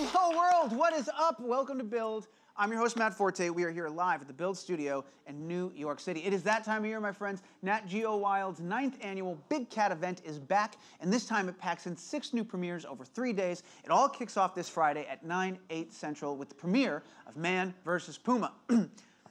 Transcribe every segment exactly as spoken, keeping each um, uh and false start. Hello world, what is up? Welcome to Build. I'm your host, Matt Forte. We are here live at the Build Studio in New York City. It is that time of year, my friends. Nat Geo Wild's ninth annual Big Cat event is back, and this time it packs in six new premieres over three days. It all kicks off this Friday at nine, eight central with the premiere of Man versus. Puma.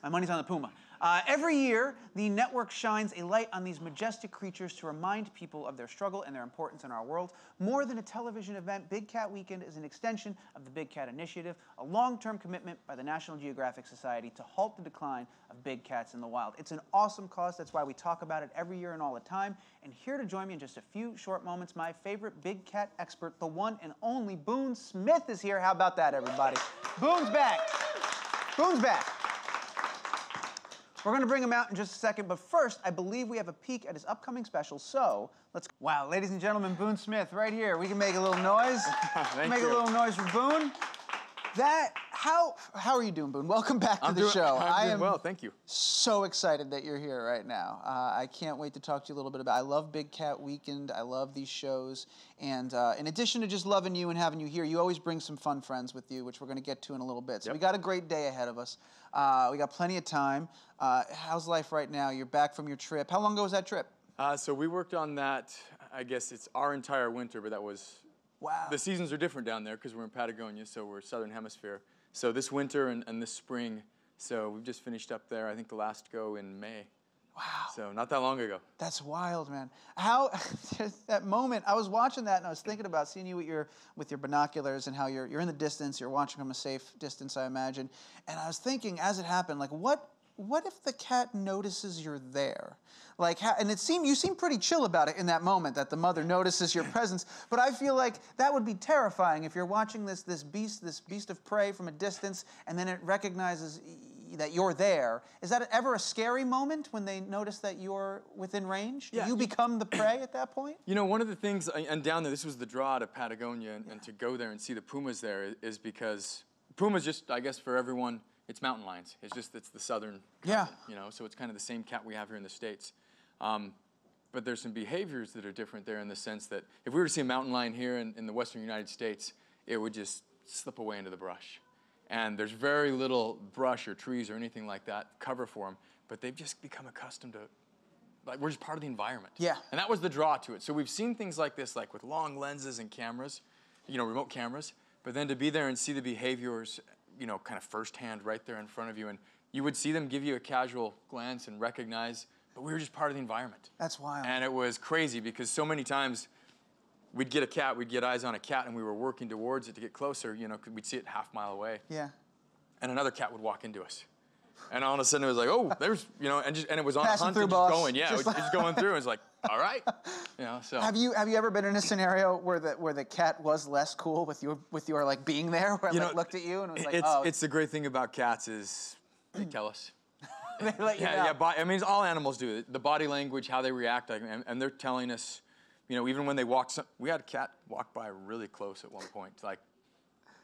My money's on the puma. Uh, every year, the network shines a light on these majestic creatures to remind people of their struggle and their importance in our world. More than a television event, Big Cat Weekend is an extension of the Big Cat Initiative, a long-term commitment by the National Geographic Society to halt the decline of big cats in the wild. It's an awesome cause. That's why we talk about it every year and all the time. And here to join me in just a few short moments, my favorite big cat expert, the one and only Boone Smith is here. How about that, everybody? Boone's back. Boone's back. We're going to bring him out in just a second, but first, I believe we have a peek at his upcoming special, so let's... Wow, ladies and gentlemen, Boone Smith right here. We can make a little noise. Thank make you. a little noise for Boone. That... How how are you doing, Boone? Welcome back to I'm the doing, show. I'm I doing am well, thank you. So excited that you're here right now. Uh, I can't wait to talk to you a little bit about. I love Big Cat Weekend. I love these shows, and uh, in addition to just loving you and having you here, you always bring some fun friends with you, which we're going to get to in a little bit. So yep. We got a great day ahead of us. Uh, we got plenty of time. Uh, how's life right now? You're back from your trip. How long ago was that trip? Uh, so we worked on that. I guess it's our entire winter, but that was. Wow. The seasons are different down there because we're in Patagonia, so we're southern hemisphere. So this winter and, and this spring, so we've just finished up there. I think the last go in May. Wow. So not that long ago. That's wild, man. How that moment, I was watching that and I was thinking about seeing you with your with your binoculars and how you're you're in the distance, you're watching from a safe distance, I imagine. And I was thinking as it happened, like what what if the cat notices you're there? Like, how, and it seemed, you seem pretty chill about it in that moment that the mother notices your presence, but I feel like that would be terrifying if you're watching this, this beast, this beast of prey from a distance, and then it recognizes that you're there. Is that ever a scary moment when they notice that you're within range? Yeah. Do you become the prey at that point? You know, one of the things, and down there, this was the draw to Patagonia, and, yeah. and to go there and see the pumas there is because pumas just, I guess, for everyone, it's mountain lions. It's just, it's the southern continent, yeah. you know, so it's kind of the same cat we have here in the States. Um, but there's some behaviors that are different there in the sense that if we were to see a mountain lion here in, in the western United States, it would just slip away into the brush. And there's very little brush or trees or anything like that cover for them, but they've just become accustomed to, like, we're just part of the environment. Yeah. And that was the draw to it. So we've seen things like this, like with long lenses and cameras, you know, remote cameras, but then to be there and see the behaviors, you know, kind of firsthand right there in front of you, and you would see them give you a casual glance and recognize, but we were just part of the environment. That's wild. And it was crazy because so many times we'd get a cat, we'd get eyes on a cat, and we were working towards it to get closer, you know, 'cause we'd see it half mile away. Yeah. And another cat would walk into us. And all of a sudden it was like, oh, there's, you know, and just and it was on Passing a hunt and just going, yeah, just, it was, like... just going through. It was like, all right, you know. So have you have you ever been in a scenario where the where the cat was less cool with your with your like being there, where you it, know, like, looked at you and was like, it's, oh, it's the great thing about cats is they tell us. They let you yeah, know. yeah. Body, I mean, all animals do it. The body language, how they react, like, and, and they're telling us, you know, even when they walk. Some, we had a cat walk by really close at one point, like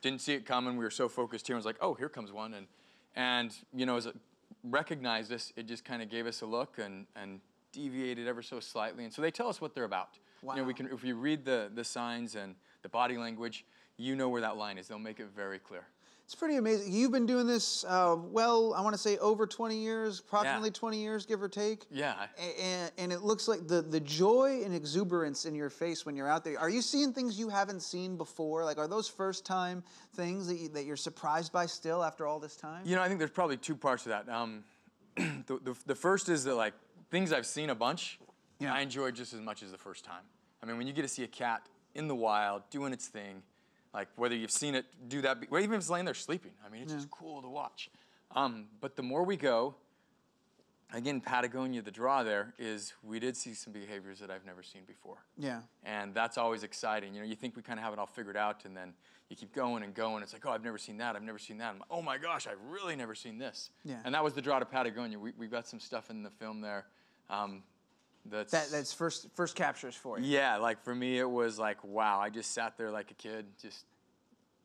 didn't see it coming. We were so focused here, and was like, oh, here comes one, and. And, you know, as it recognized us, it just kind of gave us a look and, and deviated ever so slightly. And so they tell us what they're about. Wow. You know, we can, if you read the, the signs and the body language, you know where that line is. They'll make it very clear. It's pretty amazing. You've been doing this, uh, well, I want to say over twenty years, approximately yeah. twenty years, give or take. Yeah. And, and it looks like the, the joy and exuberance in your face when you're out there. Are you seeing things you haven't seen before? Like, are those first-time things that, you, that you're surprised by still after all this time? You know, I think there's probably two parts to that. Um, the, the, the first is that, like, things I've seen a bunch, yeah. I enjoy just as much as the first time. I mean, when you get to see a cat in the wild doing its thing, like whether you've seen it do that, or even if it's laying there sleeping. I mean, it's yeah. just cool to watch. Um, but the more we go, again, Patagonia, the draw there is we did see some behaviors that I've never seen before. Yeah. And that's always exciting. You know, you think we kind of have it all figured out, and then you keep going and going. It's like, oh, I've never seen that. I've never seen that. I'm like, oh my gosh, I've really never seen this. Yeah. And that was the draw to Patagonia. We, we got some stuff in the film there. Um, That's, that, that's first first captures for you. Yeah, like for me, it was like, wow, I just sat there like a kid, just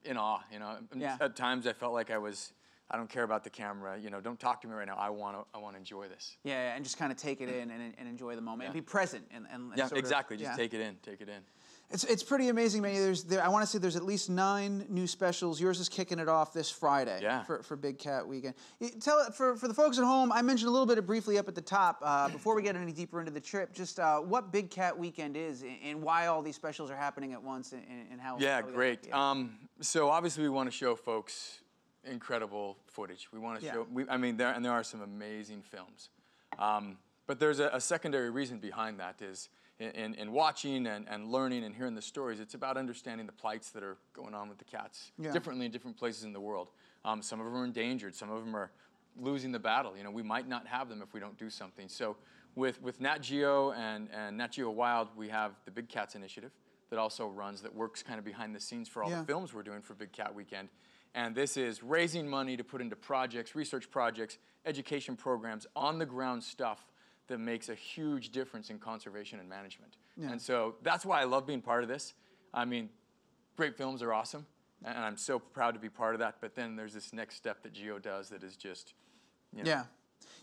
in awe, you know. Yeah. At times I felt like I was, I don't care about the camera, you know, don't talk to me right now. I want to I want to enjoy this. Yeah, yeah, and just kind of take it in and, and enjoy the moment yeah. and be present. and, and Yeah, sort exactly, of, just yeah. take it in, take it in. It's, it's pretty amazing, man. There's, there, I want to say there's at least nine new specials. Yours is kicking it off this Friday yeah. for, for Big Cat Weekend. Tell for, for the folks at home, I mentioned a little bit of briefly up at the top, uh, before we get any deeper into the trip, just uh, what Big Cat Weekend is and, and why all these specials are happening at once and, and how. Yeah, how great. It. Um, so obviously we want to show folks incredible footage. We want to yeah. show, we, I mean, there, and there are some amazing films. Um, but there's a, a secondary reason behind that is, In, in watching and, and learning and hearing the stories, it's about understanding the plights that are going on with the cats yeah. differently in different places in the world. Um, some of them are endangered. Some of them are losing the battle. You know, we might not have them if we don't do something. So with, with Nat Geo and, and Nat Geo Wild, we have the Big Cats Initiative that also runs, that works kind of behind the scenes for all yeah. the films we're doing for Big Cat Weekend. And this is raising money to put into projects, research projects, education programs, on-the-ground stuff that makes a huge difference in conservation and management. Yeah. And so that's why I love being part of this. I mean, great films are awesome, and I'm so proud to be part of that, but then there's this next step that Geo does that is just, you know. Yeah.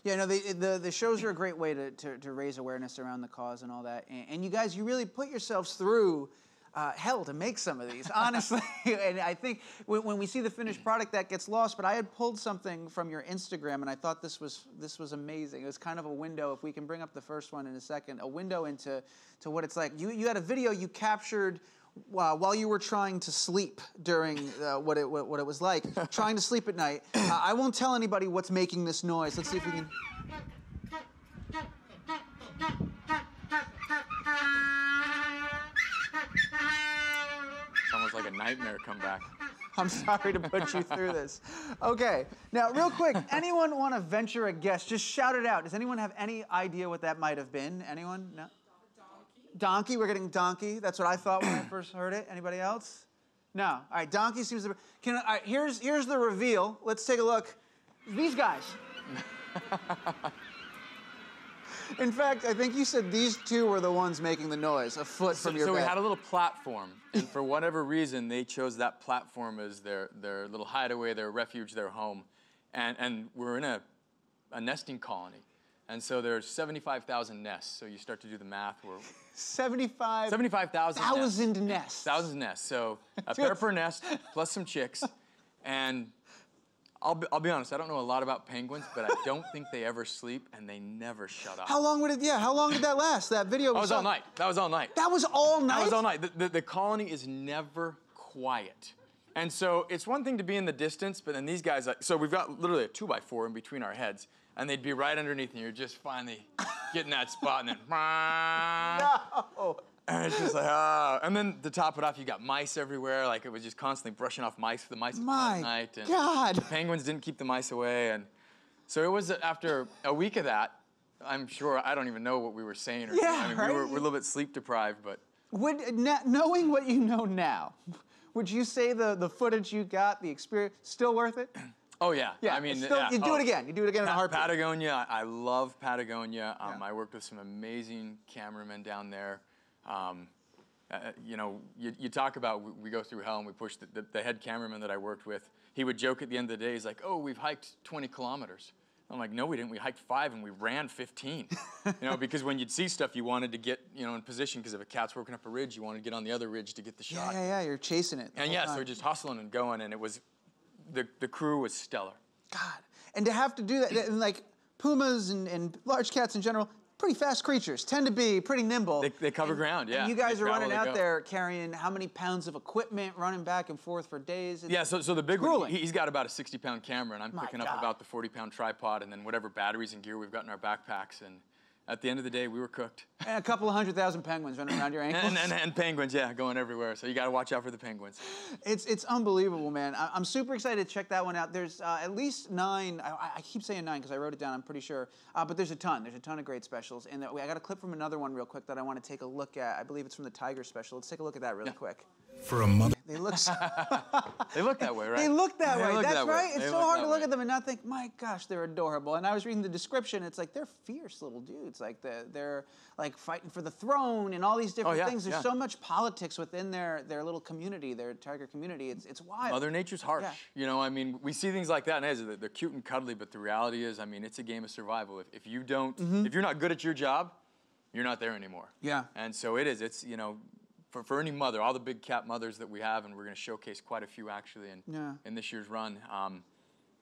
Yeah, no, the, the, the shows are a great way to, to, to raise awareness around the cause and all that, and, and you guys, you really put yourselves through Uh, hell to make some of these, honestly. And I think when, when we see the finished product, that gets lost. But I had pulled something from your Instagram, and I thought this was this was amazing. It was kind of a window. If we can bring up the first one in a second, a window into to what it's like. You you had a video you captured uh, while you were trying to sleep during uh, what it what, what it was like trying to sleep at night. Uh, I won't tell anybody what's making this noise. Let's see if we can. Almost like a nightmare come back. I'm sorry to put you through this. Okay, now real quick, anyone want to venture a guess? Just shout it out. Does anyone have any idea what that might have been? Anyone? No? Donkey. Donkey, we're getting donkey. That's what I thought when I first heard it. Anybody else? No, all right, donkey seems to be, can, all right, here's, here's the reveal. Let's take a look. These guys. In fact, I think you said these two were the ones making the noise, a foot so, from your So bed. We had a little platform, and for whatever reason, they chose that platform as their, their little hideaway, their refuge, their home. And, and we're in a, a nesting colony, and so there's seventy-five thousand nests, so you start to do the math. We're seventy-five thousand nests. nests. Thousand nests, so a pair per nest, plus some chicks, and I'll be, I'll be honest, I don't know a lot about penguins, but I don't think they ever sleep, and they never shut up. How long would it, yeah, how long did that last? That video was, was all night. That was all night. That was all night? That was all night. The, the, the colony is never quiet. And so it's one thing to be in the distance, but then these guys, like, so we've got literally a two by four in between our heads, and they'd be right underneath, and you're just finally getting that spot, and then, no. And it's just like, ah. And then to top it off, you got mice everywhere. Like, it was just constantly brushing off mice for the mice My at night. And God. The penguins didn't keep the mice away. And so it was after a week of that, I'm sure, I don't even know what we were saying. Or yeah, I mean, right? we were, we were a little bit sleep deprived, but. Would, knowing what you know now, would you say the, the footage you got, the experience, still worth it? Oh, yeah. Yeah, I mean, still, yeah. You do oh. it again. You do it again in a heartbeat. Patagonia, I love Patagonia. Um, yeah. I worked with some amazing cameramen down there. Um, uh, you know, you, you talk about we, we go through hell and we push the, the, the head cameraman that I worked with. He would joke at the end of the day, he's like, oh, we've hiked twenty kilometers. I'm like, no, we didn't. We hiked five and we ran fifteen. You know, because when you'd see stuff, you wanted to get, you know, in position, because if a cat's working up a ridge, you wanted to get on the other ridge to get the shot. Yeah, yeah, yeah, you're chasing it. And yeah, time. So we're just hustling and going, and it was, the, the crew was stellar. God, and to have to do that, and like pumas and, and large cats in general, pretty fast creatures, tend to be pretty nimble. They, they cover and, ground, yeah. And you guys they are running out go. there carrying how many pounds of equipment, running back and forth for days? It's yeah, so, so the big grueling. one, he's got about a sixty pound camera, and I'm My picking God. up about the forty pound tripod, and then whatever batteries and gear we've got in our backpacks, and at the end of the day, we were cooked. And a couple of hundred thousand penguins running around your ankles. And, and, and penguins, yeah, going everywhere. So you got to watch out for the penguins. It's it's unbelievable, man. I, I'm super excited to check that one out. There's uh, at least nine. I, I keep saying nine because I wrote it down. I'm pretty sure. Uh, but there's a ton. There's a ton of great specials. And that, I got a clip from another one real quick that I want to take a look at. I believe it's from the Tiger special. Let's take a look at that really yeah. quick. For a mother. They look so They look that way, right? They look that they way. Look That's that right. Way. It's they so hard to look way. at them and not think, my gosh, they're adorable. And I was reading the description. It's like they're fierce little dudes. Like they're, they're like fighting for the throne and all these different oh, yeah, things. There's yeah. so much politics within their their little community, their tiger community. It's it's wild. Mother Nature's harsh. Yeah. You know, I mean, we see things like that, and they're cute and cuddly. But the reality is, I mean, it's a game of survival. If if you don't, mm-hmm. if you're not good at your job, you're not there anymore. Yeah. And so it is. It's you know. for, for any mother, all the big cat mothers that we have, and we're going to showcase quite a few actually in, yeah. in this year's run. Um,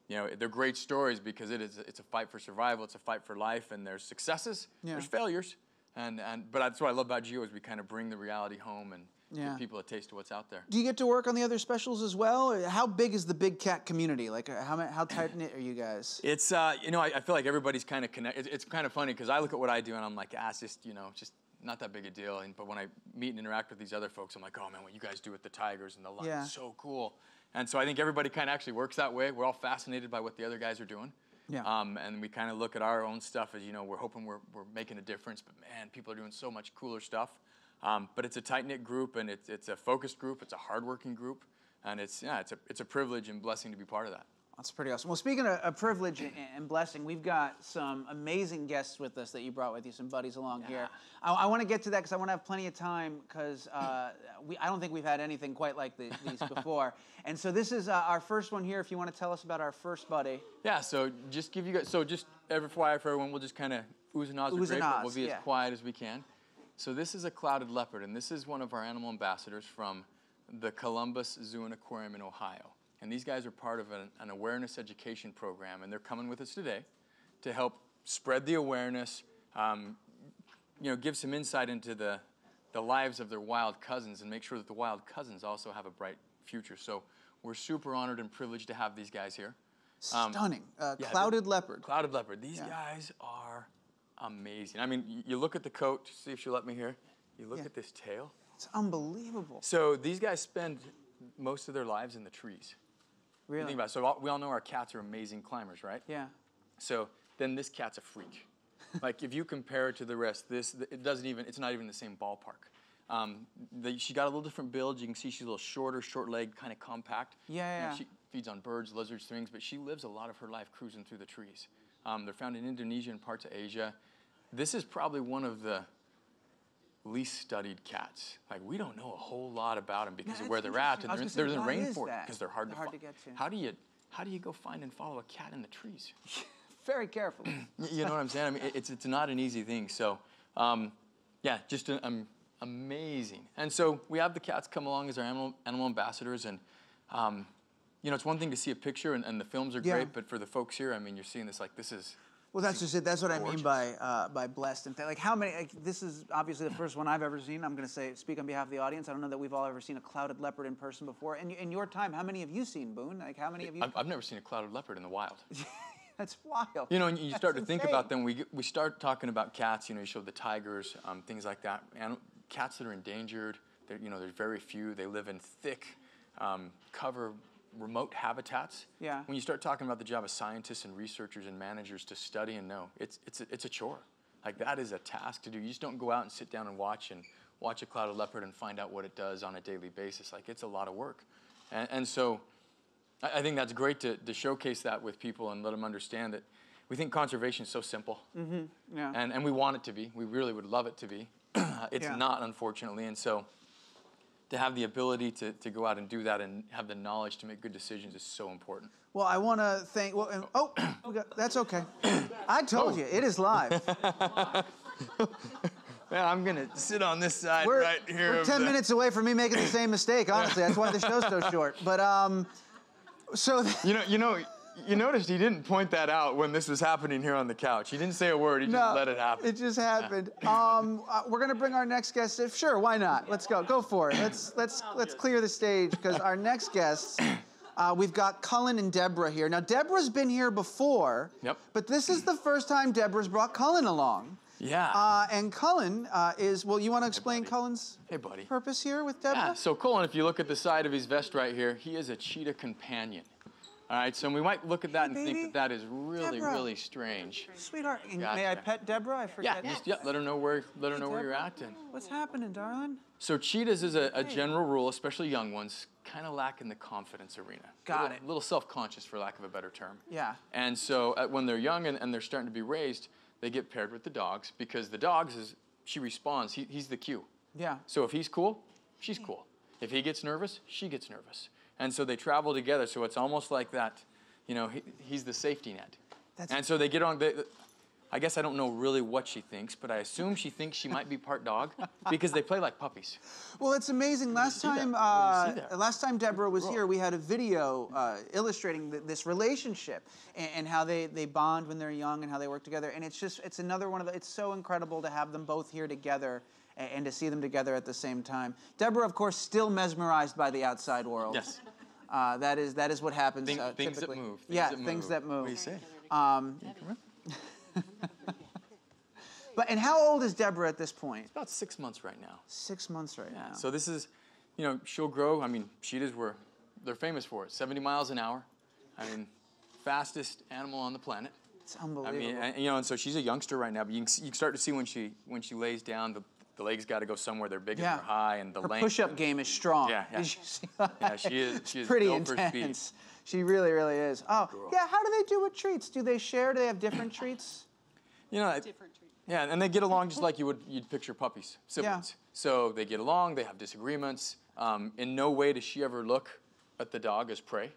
you know, they're great stories because it is, it's a fight for survival, it's a fight for life, and there's successes, yeah. there's failures. And, and, but that's what I love about Geo is we kind of bring the reality home and yeah. give people a taste of what's out there. Do you get to work on the other specials as well? How big is the big cat community? Like, how, how tight-knit are you guys? It's, uh, you know, I, I feel like everybody's kind of connected. It's, it's kind of funny because I look at what I do and I'm like, ah, it's just, you know, just not that big a deal. And, but when I meet and interact with these other folks, I'm like, oh, man, what you guys do with the tigers and the lions yeah. is so cool. And so I think everybody kind of actually works that way. We're all fascinated by what the other guys are doing. Yeah. Um, and we kind of look at our own stuff as, you know, we're hoping we're, we're making a difference, but man, people are doing so much cooler stuff. Um, but it's a tight-knit group, and it's, it's a focused group, it's a hard-working group, and it's, yeah, it's a, it's a privilege and blessing to be part of that. That's pretty awesome. Well, speaking of, of privilege and, and blessing, we've got some amazing guests with us that you brought with you, some buddies along yeah. here. I, I want to get to that because I want to have plenty of time because uh, I don't think we've had anything quite like the, these before. And so this is uh, our first one here. If you want to tell us about our first buddy. Yeah, so just give you guys, so just F Y I for everyone, we'll just kind of oohs and ahs oohs and ahs, we'll be yeah. as quiet as we can. So this is a clouded leopard, and this is one of our animal ambassadors from the Columbus Zoo and Aquarium in Ohio. And these guys are part of an, an awareness education program, and they're coming with us today to help spread the awareness, um, you know, give some insight into the, the lives of their wild cousins and make sure that the wild cousins also have a bright future. So we're super honored and privileged to have these guys here. Um, Stunning. Uh, yeah, clouded leopard. Clouded leopard. These yeah. guys are amazing. I mean, you look at the coat, see if she'll let me here. You look yeah. at this tail. It's unbelievable. So these guys spend most of their lives in the trees. Really? Think about it. So all, we all know our cats are amazing climbers, right? Yeah. So then this cat's a freak. Like if you compare it to the rest, this it doesn't even. It's not even the same ballpark. Um, the, she got a little different build. You can see she's a little shorter, short-legged, kind of compact. Yeah. You know, yeah. She feeds on birds, lizards, things, but she lives a lot of her life cruising through the trees. Um, they're found in Indonesia and parts of Asia. This is probably one of the least studied cats. Like we don't know a whole lot about them because no, of where they're at, and they're in, say, they're in the rainforest because they're hard, they're to, hard to get to. How do you how do you go find and follow a cat in the trees? Very carefully. You know what I'm saying? I mean, it's it's not an easy thing. So, um, yeah, just an, um, amazing. And so we have the cats come along as our animal animal ambassadors, and um, you know, it's one thing to see a picture, and, and the films are yeah. great, but for the folks here, I mean, you're seeing this like this is. Well, that's just it. That's what gorgeous. I mean by uh, by blessed and like how many. Like, this is obviously the first one I've ever seen. I'm going to say speak on behalf of the audience. I don't know that we've all ever seen a clouded leopard in person before. And in your time, how many have you seen, Boone? Like how many have you? I've, I've never seen a clouded leopard in the wild. That's wild. You know, and you that's start to insane. Think about them. We we start talking about cats. You know, you show the tigers, um, things like that. And cats that are endangered. They're, you know, there's very few. They live in thick um, cover. Remote habitats. Yeah. When you start talking about the job of scientists and researchers and managers to study and know, it's it's a, it's a chore. Like that is a task to do. You just don't go out and sit down and watch and watch a clouded leopard and find out what it does on a daily basis. Like it's a lot of work, and, and so I, I think that's great to to showcase that with people and let them understand that we think conservation is so simple. Mm-hmm. Yeah. And and we want it to be. We really would love it to be. It's yeah. not, unfortunately, and so. To have the ability to, to go out and do that and have the knowledge to make good decisions is so important. Well, I want to thank, well, and, oh, okay, that's okay. I told oh. you, it is live. Man, I'm going to sit on this side we're, right here. We're ten the... minutes away from me making the same mistake, honestly. That's why the show's so short. But, um, so. You know, you know. You noticed he didn't point that out when this was happening here on the couch. He didn't say a word. He just no, let it happen. It just happened. um, uh, we're going to bring our next guest. If sure, why not? Let's go. Go for it. Let's let's let's clear the stage because our next guests, uh, we've got Cullen and Deborah here. Now Deborah's been here before. Yep. But this is the first time Deborah's brought Cullen along. Yeah. Uh, and Cullen uh, is well. You want to explain hey, Cullen's hey, buddy. Purpose here with Deborah? Yeah. So Cullen, if you look at the side of his vest right here, he is a cheetah companion. All right, so we might look at that hey, and baby. Think that that is really, Deborah. Really strange. Sweetheart, gotcha. May I pet Deborah? I forget. Yeah, just yeah, let her know where let her hey, know Deborah. Where you're at. And what's happening, darling? So cheetahs is a, a general rule, especially young ones, kind of lack in the confidence arena. Got little, it. A little self-conscious, for lack of a better term. Yeah. And so uh, when they're young and, and they're starting to be raised, they get paired with the dogs because the dogs is she responds. He, he's the cue. Yeah. So if he's cool, she's cool. If he gets nervous, she gets nervous. And so they travel together, so it's almost like that, you know, he, he's the safety net. That's and so they get on, they, I guess I don't know really what she thinks, but I assume she thinks she might be part dog because they play like puppies. Well, it's amazing. Last time, uh, last time Deborah was here, we had a video uh, illustrating th this relationship and, and how they they bond when they're young and how they work together. And it's just it's another one of the. It's so incredible to have them both here together. And to see them together at the same time. Deborah, of course, still mesmerized by the outside world. Yes. Uh, that is that is what happens Think, uh, things typically. That move. Things yeah, that move. Things that move. What do you say? Um, but and how old is Deborah at this point? It's about six months right now. Six months right yeah. now. So this is, you know, she'll grow. I mean, cheetahs were, they're famous for it. seventy miles an hour. I mean, fastest animal on the planet. It's unbelievable. I mean, and, you know, and so she's a youngster right now. But you can, you can start to see when she when she lays down the. The legs got to go somewhere. They're big yeah. and they're high, and the her length. Push-up game is strong. Yeah, yeah. Did you see that? Yeah, she is. She is pretty intense. She really, really is. Oh, Girl. yeah. How do they do with treats? Do they share? Do they have different treats? You know, different treats. Yeah, and they get along just like you would. You'd picture puppies, siblings. Yeah. So they get along. They have disagreements. Um, in no way does she ever look at the dog as prey.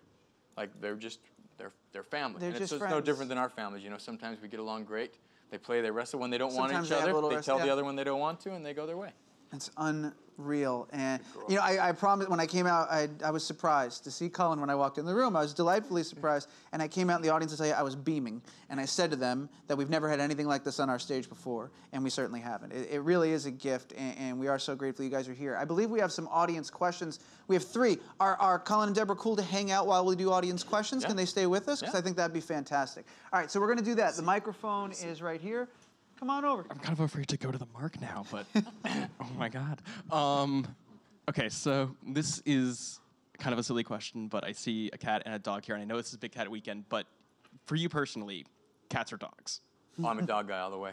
Like they're just they're they're family. They're and just it's, it's no different than our families. You know, sometimes we get along great. They play, they wrestle when they don't Sometimes want each they other. They rest, tell yeah. the other one they don't want to, and they go their way. It's unreal. And, you know, I, I promise when I came out, I, I was surprised to see Cullen when I walked in the room. I was delightfully surprised. And I came out in the audience and say I was beaming. And I said to them that we've never had anything like this on our stage before, and we certainly haven't. It, it really is a gift, and, and we are so grateful you guys are here. I believe we have some audience questions. We have three. Are, are Cullen and Deborah cool to hang out while we do audience questions? Yeah. Can they stay with us? Because yeah. I think that'd be fantastic. All right, so we're going to do that. The microphone is right here. Come on over. I'm kind of afraid to go to the mark now, but oh my god. Um, okay, so this is kind of a silly question, but I see a cat and a dog here, and I know this is Big Cat Weekend, but for you personally, cats or dogs? Oh, I'm a dog guy all the way.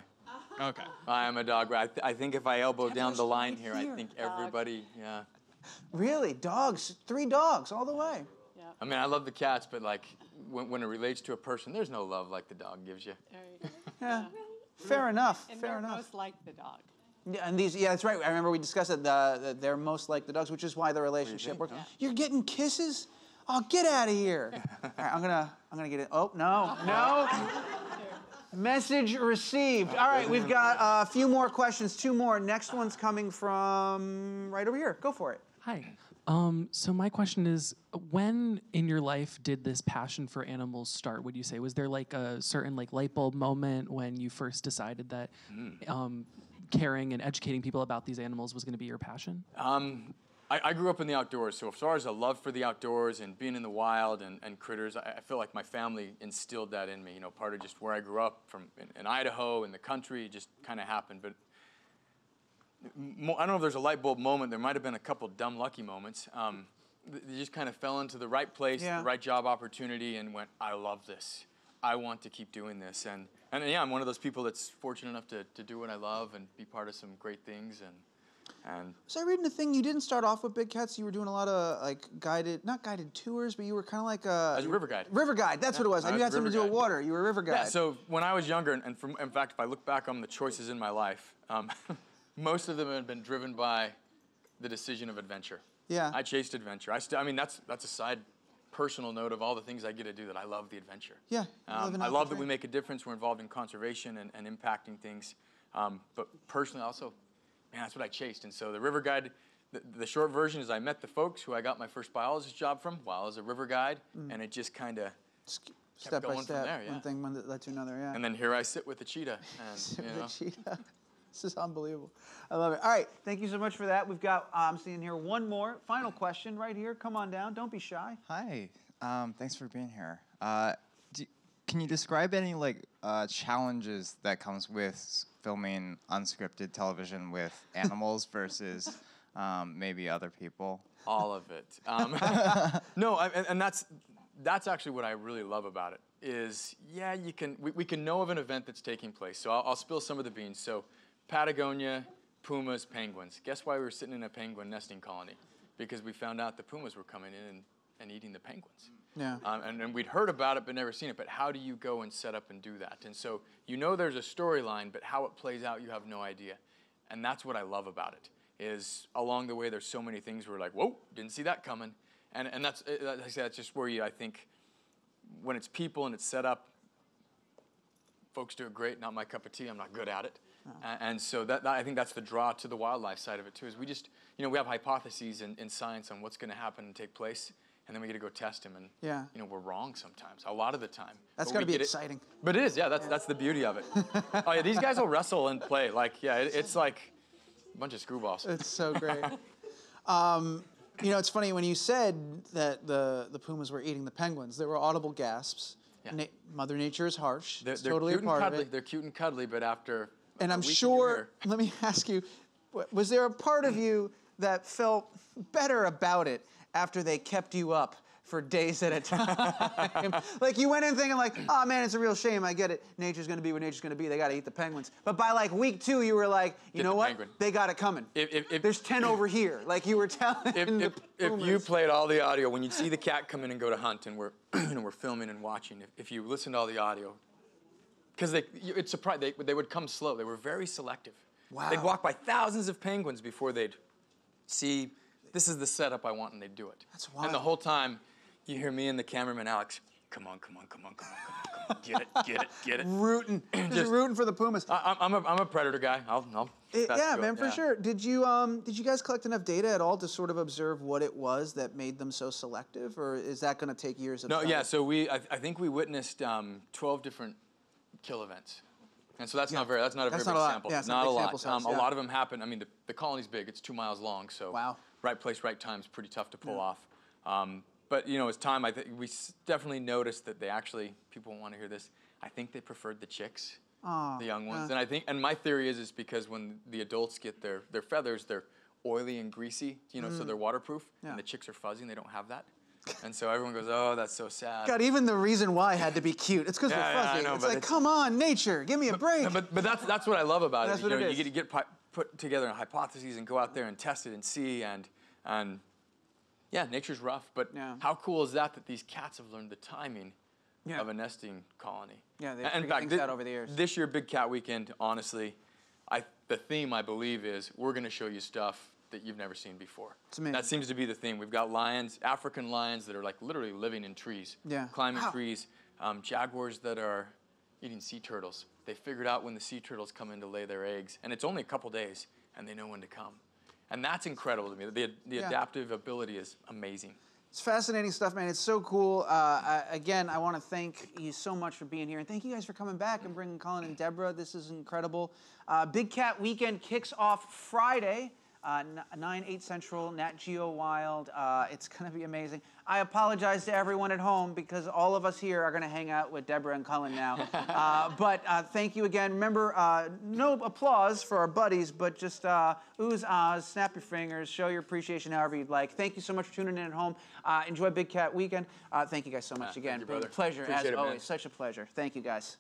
Okay. I am a dog guy. I, th I think if I elbow Deborah down the line here, here, I think dog. everybody, yeah. Really, dogs, three dogs all the way. Yeah. I mean, I love the cats, but like when, when it relates to a person, there's no love like the dog gives you. There you go. Yeah. Fair enough. And fair they're enough. most like the dog. Yeah, and these. Yeah, that's right. I remember we discussed it. The, the, they're most like the dogs, which is why the relationship works. Yeah. You're getting kisses. Oh, get out of here! All right, I'm gonna. I'm gonna get it. Oh no, no. Message received. All right, we've got a few more questions. Two more. Next one's coming from right over here. Go for it. Hi. Um, so my question is, when in your life did this passion for animals start, would you say? Was there like a certain like light bulb moment when you first decided that mm. um, caring and educating people about these animals was going to be your passion? Um, I, I grew up in the outdoors, so as far as a love for the outdoors and being in the wild and, and critters, I, I feel like my family instilled that in me. You know, part of just where I grew up from in, in Idaho, in the country, just kind of happened. But I don't know if there's a light bulb moment. There might have been a couple dumb lucky moments. Um, they just kind of fell into the right place, yeah. the right job opportunity, and went, I love this. I want to keep doing this. And, and yeah, I'm one of those people that's fortunate enough to, to do what I love and be part of some great things. And and so I read in the thing, you didn't start off with big cats. You were doing a lot of like guided, not guided tours, but you were kind of like a... As a river guide. River guide, that's yeah. what it was. I knew you had something to do with water. You were a river guide. Yeah, so when I was younger, and from, in fact, if I look back on the choices in my life, um, most of them had been driven by the decision of adventure. Yeah. I chased adventure. I, st I mean, that's, that's a side personal note of all the things I get to do that I love the adventure. Yeah. Um, I love that we make a difference. We're involved in conservation and, and impacting things. Um, but personally also, man, that's what I chased. And so the river guide, the, the short version is I met the folks who I got my first biologist job from while I was a river guide. Mm. And it just kind of... Step by step, there, yeah. one thing one that led to another, yeah. And then here I sit with the cheetah. And, sit you know, with the cheetah. This is unbelievable. I love it. All right, thank you so much for that. We've got, I'm um, seeing here, one more. Final question right here. Come on down. Don't be shy. Hi. Um, thanks for being here. Uh, do, can you describe any like uh, challenges that comes with filming unscripted television with animals versus um, maybe other people? All of it. Um, no, I, and that's that's actually what I really love about it. Is yeah, you can we, we can know of an event that's taking place. So I'll, I'll spill some of the beans. So. Patagonia, pumas, penguins. Guess why we were sitting in a penguin nesting colony? Because we found out the pumas were coming in and, and eating the penguins. Yeah. Um, and, and we'd heard about it but never seen it, but how do you go and set up and do that? And so you know there's a storyline, but how it plays out, you have no idea. And that's what I love about it, is along the way there's so many things where we're like, whoa, didn't see that coming. And, and that's, that's just where you, I think, when it's people and it's set up, folks do it great, not my cup of tea, I'm not good at it. Oh. And so that, that, I think that's the draw to the wildlife side of it too, is we just, you know, we have hypotheses in, in science on what's gonna happen and take place, and then we get to go test them, and yeah. you know, we're wrong sometimes, a lot of the time. That's gotta be exciting. It, but it is, yeah, that's, yeah. that's the beauty of it. Oh yeah, these guys will wrestle and play, like, yeah, it, it's like a bunch of screwballs. It's so great. um, you know, it's funny, when you said that the, the pumas were eating the penguins, there were audible gasps. Yeah. Na Mother Nature is harsh. They're, it's they're totally a part cuddly. of it. They're cute and cuddly, but after And I'm sure, let me ask you, was there a part of you that felt better about it after they kept you up for days at a time? Like you went in thinking like, oh man, it's a real shame, I get it. Nature's gonna be what nature's gonna be, they gotta eat the penguins. But by like week two, you were like, you get know the what, penguin. they got it coming. If, if, if, There's ten if, over here, like you were telling if, the if, if you played all the audio, when you see the cat come in and go to hunt and we're, you know, we're filming and watching, if, if you listen to all the audio, because they, it's surprised, they, they would come slow. They were very selective. Wow. They'd walk by thousands of penguins before they'd see, this is the setup I want, and they'd do it. That's wild. And the whole time, you hear me and the cameraman, Alex, come on, come on, come on, come on, come on, get it, get it, get it. Rooting, just, just rooting for the pumas. I, I'm, a, I'm a predator guy, I'll, I'll it, Yeah, man, it. for yeah. sure. Did you, um, did you guys collect enough data at all to sort of observe what it was that made them so selective, or is that gonna take years of no, time? No, yeah, so we, I, I think we witnessed um, twelve different kill events, and so that's yeah. not very that's not a that's very not big a sample. Yeah, not a lot. Size, um, yeah. A lot of them happen. I mean, the, the colony's big; it's two miles long. So, wow. right place, right time is pretty tough to pull yeah. off. Um, but you know, as time, I think we definitely noticed that they actually people want to hear this. I think they preferred the chicks, oh, the young ones, yeah. and I think. And my theory is is because when the adults get their their feathers, they're oily and greasy, you know, mm. so they're waterproof, yeah. and the chicks are fuzzy and they don't have that. And so everyone goes, oh, that's so sad. God, even the reason why had to be cute. It's because yeah, we're fuzzy. Yeah, know, it's like, it's, come on, nature, give me a but, break. But, but that's, that's what I love about that's it. What you know, it is. You get to get put together in hypotheses and go out there and test it and see. And, and yeah, nature's rough. But yeah. how cool is that that these cats have learned the timing yeah. of a nesting colony? Yeah, they've figured things out over the years. This year, Big Cat Weekend, honestly, I, the theme, I believe, is we're going to show you stuff that you've never seen before. It's amazing. That seems to be the thing. We've got lions, African lions that are like literally living in trees, yeah. climbing Ow. trees, um, jaguars that are eating sea turtles. They figured out when the sea turtles come in to lay their eggs, and it's only a couple days, and they know when to come. And that's incredible to me. The, the yeah. adaptive ability is amazing. It's fascinating stuff, man. It's so cool. Uh, I, again, I want to thank you so much for being here, and thank you guys for coming back and bringing Cullen and Deborah. This is incredible. Uh, Big Cat Weekend kicks off Friday. Uh, nine, eight Central, Nat Geo Wild. Uh, it's going to be amazing. I apologize to everyone at home because all of us here are going to hang out with Deborah and Cullen now. uh, but uh, thank you again. Remember, uh, no applause for our buddies, but just uh, oohs, ahs, snap your fingers, show your appreciation however you'd like. Thank you so much for tuning in at home. Uh, enjoy Big Cat Weekend. Uh, thank you guys so much uh, again. Thank you, brother. Pleasure, as always. Such a pleasure. Thank you, guys.